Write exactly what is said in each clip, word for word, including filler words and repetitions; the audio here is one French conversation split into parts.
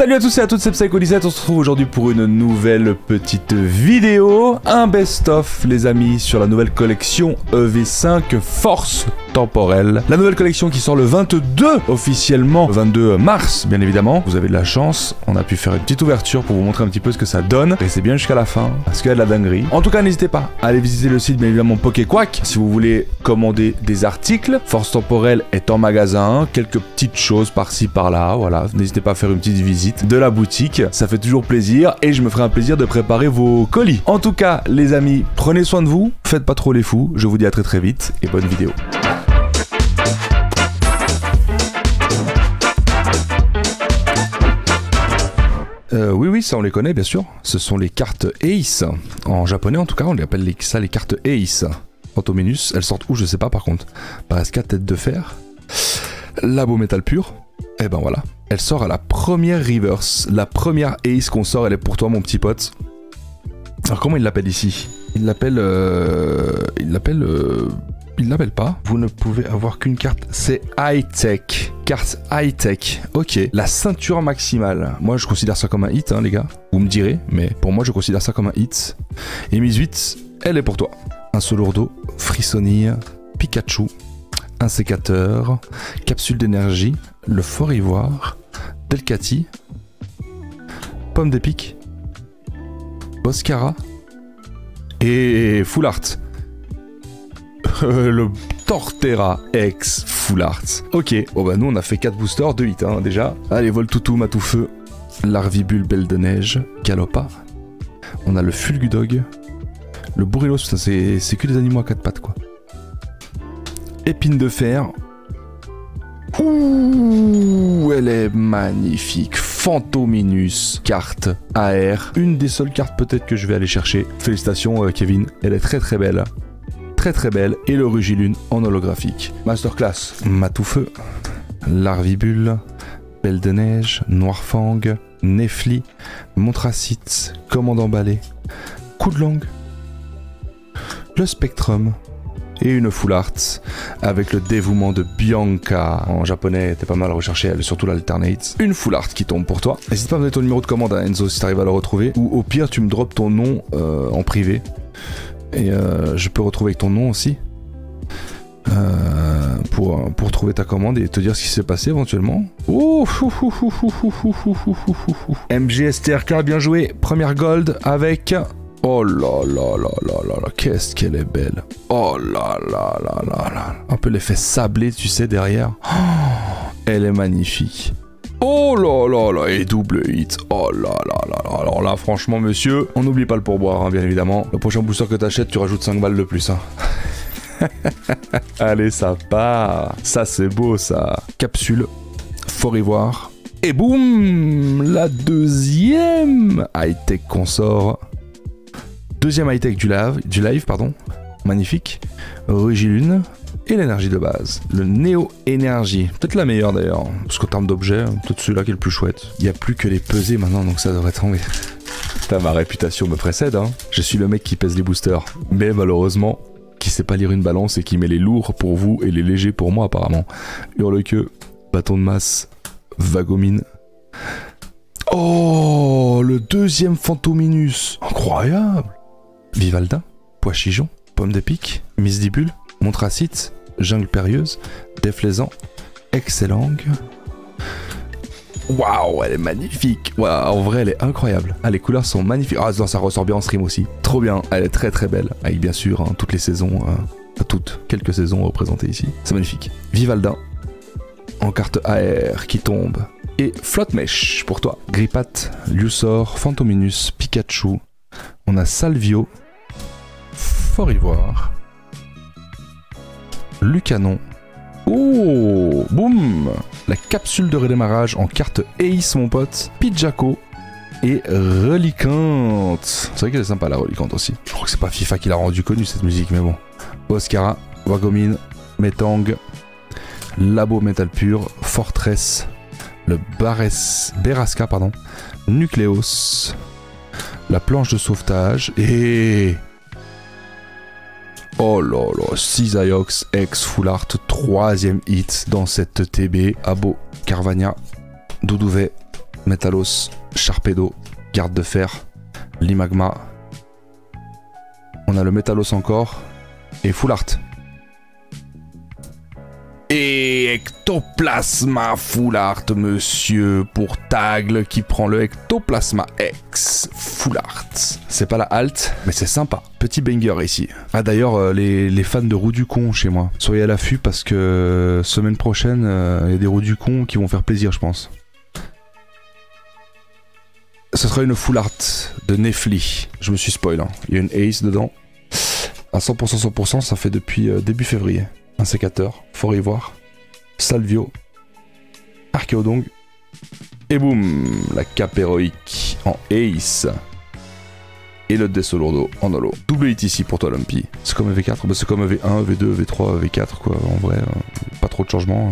Salut à tous et à toutes, c'est Psyko dix-sept, on se retrouve aujourd'hui pour une nouvelle petite vidéo, un best-of les amis sur la nouvelle collection E V cinq Force Temporelle. La nouvelle collection qui sort le vingt-deux officiellement, le vingt-deux mars bien évidemment. Vous avez de la chance, on a pu faire une petite ouverture pour vous montrer un petit peu ce que ça donne. Restez bien jusqu'à la fin, parce qu'il y a de la dinguerie. En tout cas n'hésitez pas à aller visiter le site bien évidemment PokéQuack si vous voulez commander des articles. Force Temporelle est en magasin, quelques petites choses par-ci par-là, voilà, n'hésitez pas à faire une petite visite de la boutique, ça fait toujours plaisir et je me ferai un plaisir de préparer vos colis. En tout cas les amis, prenez soin de vous, faites pas trop les fous, je vous dis à très très vite et bonne vidéo. Euh, oui, oui, ça on les connaît bien sûr, ce sont les cartes Ace, en japonais en tout cas on les appelle les, ça les cartes Ace. Quant aux Minus, elles sortent où je sais pas par contre, par S quatre tête de fer, labo métal pur, et ben voilà. Elle sort à la première reverse, la première Ace qu'on sort, elle est pour toi mon petit pote. Alors comment il l'appelle ici? Il l'appelle... Euh... Il l'appelle... Euh... Il l'appelle pas. Vous ne pouvez avoir qu'une carte, c'est high-tech. Carte high-tech, ok. La ceinture maximale, moi je considère ça comme un hit hein, les gars. Vous me direz, mais pour moi je considère ça comme un hit. Et mise huit, elle est pour toi. Un Solourdo, Frissonnille, Pikachu, un sécateur, capsule d'énergie, le fort ivoire, Delcati, pomme d'épic, Boscara et Full Art. Le Torterra X Full Art. Ok, oh bah nous on a fait quatre boosters, deux hits hein, déjà. Allez, Voltoutou, Matoufeu, Larvibule, Belle de Neige, Galopa. On a le Fulgudog, le Bourrelos, c'est que des animaux à quatre pattes quoi. Épine de fer. Ouh, elle est magnifique. Fantominus, carte A R. Une des seules cartes peut-être que je vais aller chercher. Félicitations euh, Kevin, elle est très très belle. Très très belle. Et le Rugilune en holographique. Masterclass. Matoufeu, Larvibule, Belle de Neige, Noirfang, Nefli, Montracite, Commandant Balai, Coup de Langue, le Spectrum. Et une full art avec le dévouement de Bianca. En japonais, t'es pas mal recherché, surtout l'alternate. Une full art qui tombe pour toi. N'hésite pas à me donner ton numéro de commande à Enzo si t'arrives à le retrouver. Ou au pire, tu me drops ton nom euh, en privé. Et euh, je peux retrouver ton nom aussi. Euh, pour, pour trouver ta commande et te dire ce qui s'est passé éventuellement. Ouh, fou, fou, fou, fou, fou, fou, fou, fou, fou, fou. M G S T R K, bien joué. Première gold avec... Oh là là là là là là, qu'est-ce qu'elle est belle. Oh là là là là là. Un peu l'effet sablé, tu sais, derrière. Oh, elle est magnifique. Oh là là là, et double hit. Oh là là là là. Alors là, franchement, monsieur, on n'oublie pas le pourboire, hein, bien évidemment. Le prochain booster que t'achètes, tu rajoutes cinq balles de plus. Hein. Allez, ça part. Ça, c'est beau, ça. Capsule, fort ivoire. Et boum, la deuxième high-tech consort. Deuxième high-tech du, du live, pardon. Magnifique. Rugilune et l'énergie de base. Le Néo-Énergie. Peut-être la meilleure d'ailleurs. Parce qu'en termes d'objets, peut-être celui-là qui est le plus chouette. Il n'y a plus que les pesées maintenant, donc ça devrait tomber. Putain, ma réputation me précède, hein. Je suis le mec qui pèse les boosters. Mais malheureusement, qui sait pas lire une balance et qui met les lourds pour vous et les légers pour moi apparemment. Hurle-queue, bâton de masse, Vagomine. Oh, le deuxième Fantominus. Incroyable. Vivalda, Pois Chigeon, Pomme d'Épic, Misdibule, Montracite, Jungle Périlleuse, Déflaisant, Excellang. Waouh, elle est magnifique. Waouh, en vrai, elle est incroyable. Ah, les couleurs sont magnifiques. Ah, non, ça ressort bien en stream aussi. Trop bien, elle est très très belle. Avec bien sûr, hein, toutes les saisons, euh, pas toutes, quelques saisons représentées ici. C'est magnifique. Vivalda, en carte A R qui tombe. Et Flotte Mèche pour toi. Grippat, Lussor, Fantominus, Pikachu. On a Salvio, Fort Ivoire, Lucanon. Oh, boum! La capsule de redémarrage en carte Ace, mon pote. Pidgeacco et Reliquante. C'est vrai qu'elle est sympa, la Reliquante aussi. Je crois que c'est pas FIFA qui l'a rendue connue, cette musique, mais bon. Boscara, Wagomine, Metang, Labo Metal Pur, Fortress, le Bares, Berasca, pardon, Nucleos. La planche de sauvetage et... Oh là là, Cisaiox, ex Full Art, troisième hit dans cette T B. Abo, Carvania, Doudouvet, Metalos, Sharpedo, Garde de Fer, Limagma. On a le Metalos encore. Et Full Art. Et Ectoplasma Full Art, monsieur, pour Tagle qui prend le Ectoplasma X Full Art. C'est pas la halte, mais c'est sympa. Petit banger ici. Ah d'ailleurs, les, les fans de Roue du Con chez moi, soyez à l'affût parce que semaine prochaine, il y a des Roues du Con qui vont faire plaisir, je pense. Ce sera une Full Art de Nefli. Je me suis spoil, hein. Il y a une Ace dedans. À cent pour cent, cent pour cent, ça fait depuis euh, début février. Un sécateur, Fort Ivoire, Salvio, Archéodong, et boum, la cape héroïque en Ace, et le Dessolordo en holo. Double hit ici pour toi, Lumpy. C'est comme E V quatre, bah, c'est comme E V un, E V deux, E V trois, E V quatre, quoi. En vrai, euh, pas trop de changements.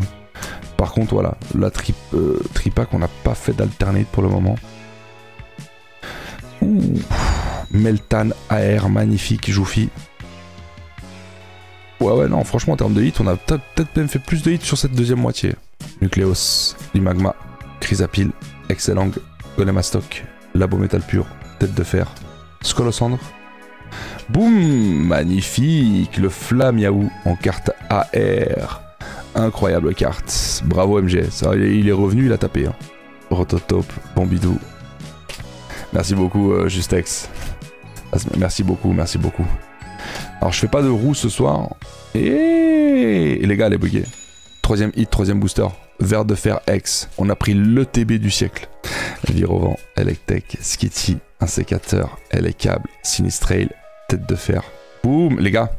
Par contre, voilà, la trip, euh, tripac, on n'a pas fait d'alternate pour le moment. Ouh, Meltan A R, magnifique, Joufi. Ouais ouais non, franchement en termes de hits, on a peut-être même fait plus de hits sur cette deuxième moitié. Nucleos, Limagma, Chrysapile, Excelang, Golemastoc, Labo Métal Pur, Tête de Fer, Skolosandre. Boum, magnifique, le Flamyaou en carte A R. Incroyable carte, bravo M G, ça, il est revenu, il a tapé. Hein. Rototope, Bombidou. Merci beaucoup euh, Justex. Merci beaucoup, merci beaucoup. Alors je fais pas de roue ce soir. Et les gars, elle est buggée. Troisième hit, troisième booster. Vert de Fer X. On a pris le T B du siècle. Virovent, Electek, Skitty, un sécateur, Elecable, Sinistrail, Tête de Fer. Boum, les gars.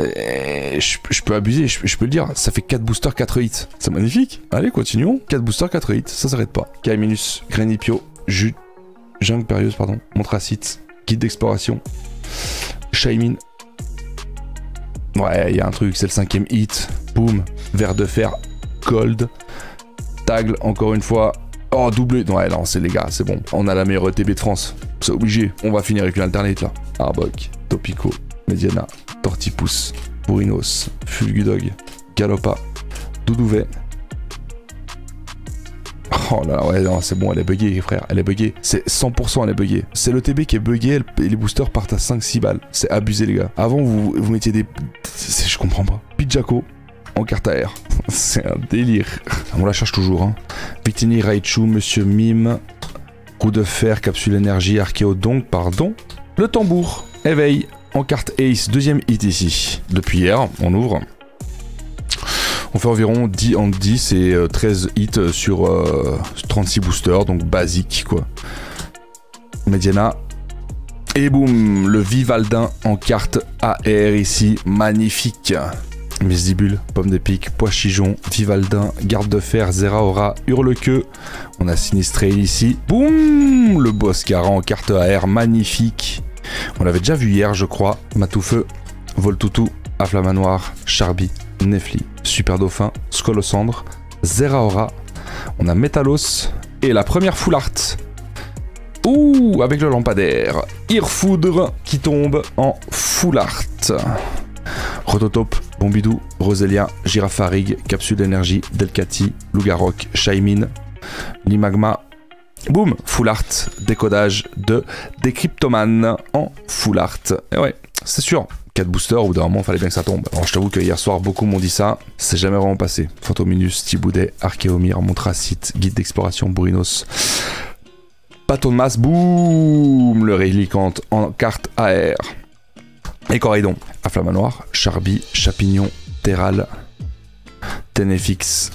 Et je, je peux abuser, je, je peux le dire. Ça fait quatre boosters, quatre hits. C'est magnifique. Allez, continuons. quatre boosters, quatre hits. Ça s'arrête pas. Kaiminus, Grenipio, Jut, Jungle Périeuse, pardon. Montracite, Guide d'exploration. Shaimin. Ouais, il y a un truc, c'est le cinquième hit. Boum. Vert de Fer. Gold. Tagle, encore une fois. Oh, doublé. Ouais, non, c'est les gars, c'est bon. On a la meilleure E T B de France. C'est obligé. On va finir avec une alternate, là. Arbok. Topico. Mediana. Tortipousse. Bourinos. Fulgudog. Galopa. Doudouvet. Oh là là, ouais, non, c'est bon, elle est buggée, frère, elle est buggée. C'est cent pour cent, elle est buggée. C'est le T B qui est buggé, et les boosters partent à cinq six balles. C'est abusé, les gars. Avant, vous, vous mettiez des... Je comprends pas. Pidgeako en carte A R. C'est un délire. On la cherche toujours, hein. Victini, Raichu, Monsieur Mime, Roue de Fer, Capsule Énergie, Archéodonk, pardon. Le Tambour, Éveil, en carte Ace, deuxième hit ici. Depuis hier, on ouvre. On fait environ dix en dix et treize hits sur euh, trente-six boosters, donc basique quoi. Mediana. Et boum, le Vivaldin en carte A R ici, magnifique. Misdibule, Pomme de Pique, Pois Chijon, Vivaldin, Garde de Fer, Zeraora, Hurlequeux. On a Sinistrail ici. Boum, le Boscara en carte A R, magnifique. On l'avait déjà vu hier je crois. Matoufeu, Voltoutou, Aflamanoir, Charby, Nefli, Super Dauphin, Skolosandre, Zeraora. On a Metalos et la première Full Art. Ouh, avec le lampadaire. Irfoudre qui tombe en Full Art. Rototope, Bombidou, Roselia, Girafarig, Capsule d'énergie, Delcati, Lugarok, Shaimin, Limagma. Boum, Full Art, décodage de Décryptoman en Full Art. Et ouais, c'est sûr. quatre boosters, au bout d'un moment, il fallait bien que ça tombe. Alors, je t'avoue que hier soir, beaucoup m'ont dit ça. C'est jamais vraiment passé. Fantominus, Thiboudet, Archéomir, Montracite, Guide d'exploration, Bourinos. Bâton de masse, boum, le Rélicante en carte A R. Et Coraidon, Aflamanoir, Charby, Chapignon, Terral, Ténéfix,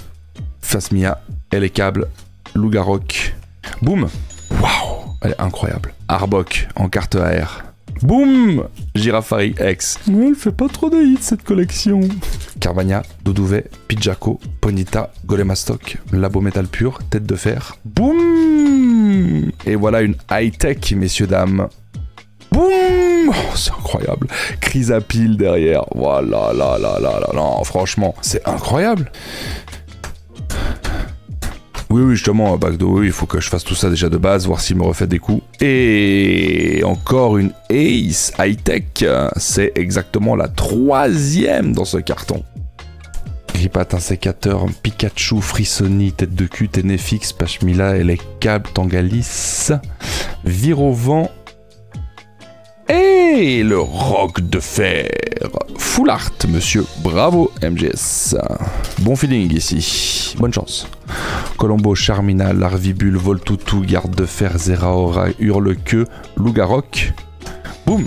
Phasmia, Elecable, Lugarok. Boum, waouh, elle est incroyable. Arbok en carte A R. Boum, Girafari X. Mais elle fait pas trop de hits cette collection. Carvania, Doudouvet, Pidgeako, Ponita, Golemastoc, Labo Métal Pur, Tête de Fer. Boum. Et voilà une high-tech, messieurs, dames. Boum, oh, c'est incroyable. Chrysapile derrière. Voilà, là, là, là, là. Non, franchement, c'est incroyable. Oui, oui, justement, Bagdo, il faut que je fasse tout ça déjà de base, voir s'il me refait des coups. Et encore une Ace High Tech. C'est exactement la troisième dans ce carton. Gripat, un sécateur, un Pikachu, Frissoni, tête de cul, Ténéfix, Pachmila, et les câbles, Tangalis, Virovent, et le roc de fer. Full art, monsieur. Bravo, M G S. Bon feeling ici. Bonne chance. Colombo, Charmina, Larvibule, Voltoutou, Garde de fer, Zeraora, Hurlequeux, Lougaroc. Boum.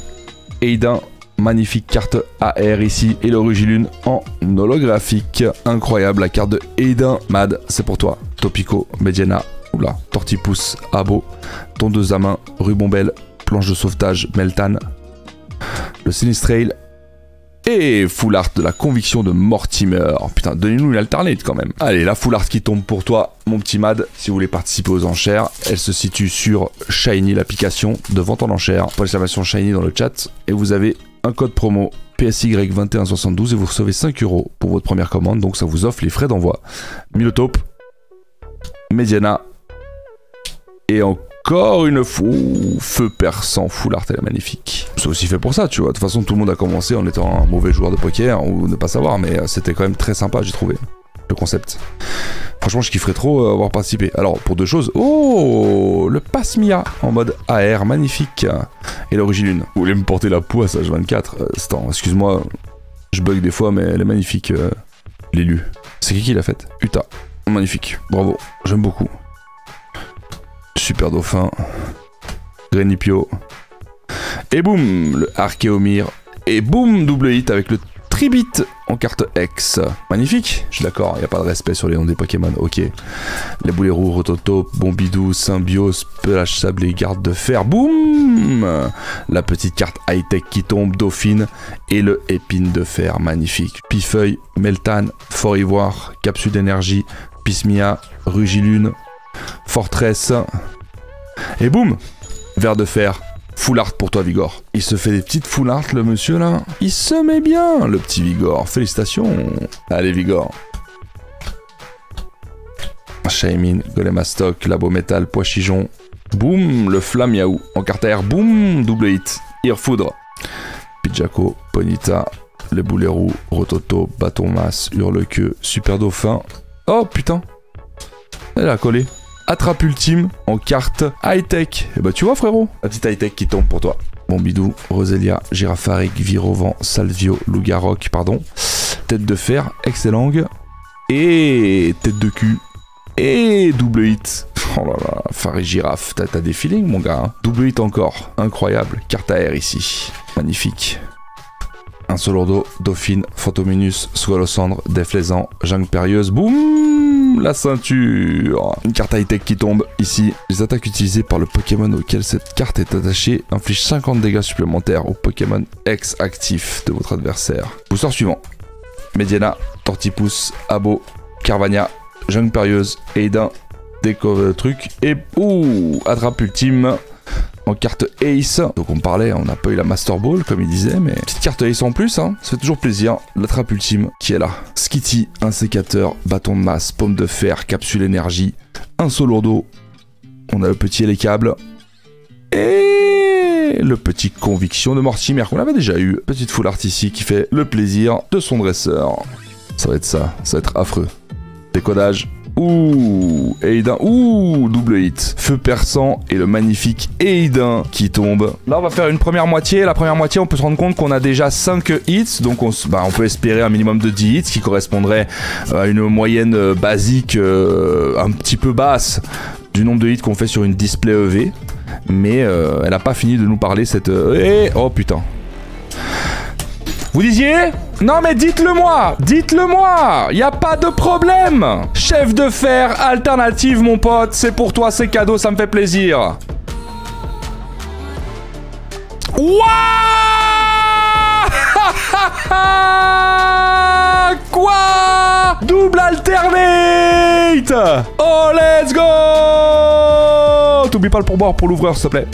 Eidin, magnifique carte A R ici. Et le Rugilune en holographique. Incroyable, la carte de Eidin. Mad, c'est pour toi. Topico, Mediana, oula, Tortipousse, Abo, Tondeuse à main, Rubombelle, Planche de sauvetage, Meltan, le Sinistrail et full art de la conviction de Mortimer. Putain, donnez-nous une alternate quand même. Allez, la full art qui tombe pour toi, mon petit Mad. Si vous voulez participer aux enchères, elle se situe sur Shiny, l'application de vente en enchères. Pour l'exclamation Shiny dans le chat, et vous avez un code promo P S Y deux un sept deux et vous recevez cinq euros pour votre première commande. Donc ça vous offre les frais d'envoi. Milotope, Mediana et encore. Encore une fois, feu perçant, full art, elle est magnifique. C'est aussi fait pour ça, tu vois. De toute façon, tout le monde a commencé en étant un mauvais joueur de poker ou ne pas savoir, mais c'était quand même très sympa, j'ai trouvé le concept. Franchement, je kifferais trop avoir participé. Alors, pour deux choses, oh, le passe Mia en mode A R, magnifique. Et l'Origilune. Vous voulez me porter la poisse H vingt-quatre euh, Attends, excuse-moi, je bug des fois, mais elle est magnifique, euh, l'élu. C'est qui qui l'a faite? Utah. Magnifique, bravo, j'aime beaucoup. Super Dauphin, Grenipio, et boum, le Archéomir, et boum, double hit avec le Tribit en carte X. Magnifique, je suis d'accord, il n'y a pas de respect sur les noms des Pokémon, ok. Les boulets roux, Rototo, Bombidou, Symbiose, Pelage Sable et Garde de Fer, boum. La petite carte high-tech qui tombe, Dauphine, et le Épine de Fer, magnifique. Pifeuille, Meltan, Fort Ivoire, Capsule d'énergie, Pismia, Rugilune, Fortress, et boum, Verre de fer, full art pour toi Vigor. Il se fait des petites full art le monsieur là. Il se met bien le petit Vigor, félicitations. Allez Vigor. Shaymin, Golemastoc, Labo Metal, Pois Chijon, boum, le Flamiaou en carte air, boum, double hit, Irfoudre, Pidgeako, Ponita, le Boulet Roux, Rototo, Bâton Masse, Hurlequeux, Super Dauphin. Oh putain, elle a collé. Attrape ultime en carte high-tech. Et bah tu vois frérot, la petite high-tech qui tombe pour toi. Bombidou, Roselia, Girafaric, Virovent, Salvio, Lougaroc, pardon. Tête de fer, Excellang. Et tête de cul. Et double hit. Oh là là, Faré Girafe, t'as des feelings mon gars. Hein. Double hit encore. Incroyable. Carte A R ici. Magnifique. Insolordo, Dauphine, Fantominus, Swallowsandre, Déflaisant, Jungle Périeuse. Boum! La ceinture. Une carte high-tech qui tombe ici. Les attaques utilisées par le Pokémon auquel cette carte est attachée infligent cinquante dégâts supplémentaires au Pokémon ex actif de votre adversaire. Booster suivant. Mediana, Tortipousse, Abo, Carvania, Jungle Périeuse, Eidin, découvre le truc et ouh, attrape ultime en carte Ace. Donc on parlait, on n'a pas eu la Master Ball comme il disait, mais petite carte Ace en plus, hein. Ça fait toujours plaisir. L'attrape ultime qui est là. Skitty, un sécateur, bâton de masse, pomme de fer, capsule énergie, un Solourdo. On a le petit et les câbles. Et le petit conviction de Mortimer qu'on avait déjà eu. Petite full art ici qui fait le plaisir de son dresseur. Ça va être ça, ça va être affreux. Décodage. Ouh, Eidin, ouh, double hit, feu perçant et le magnifique Eidin qui tombe. Là on va faire une première moitié, la première moitié on peut se rendre compte qu'on a déjà cinq hits, donc on, bah, on peut espérer un minimum de dix hits qui correspondrait à une moyenne basique euh, un petit peu basse du nombre de hits qu'on fait sur une display E V, mais euh, elle n'a pas fini de nous parler cette... Euh, et... Oh putain. Vous disiez? Non mais dites-le moi, dites-le moi, y a pas de problème. Chef de fer, alternative mon pote, c'est pour toi, c'est cadeau, ça me fait plaisir. Ouah! Quoi? Double alternate! Oh let's go! T'oublies pas le pourboire pour l'ouvreur s'il te plaît.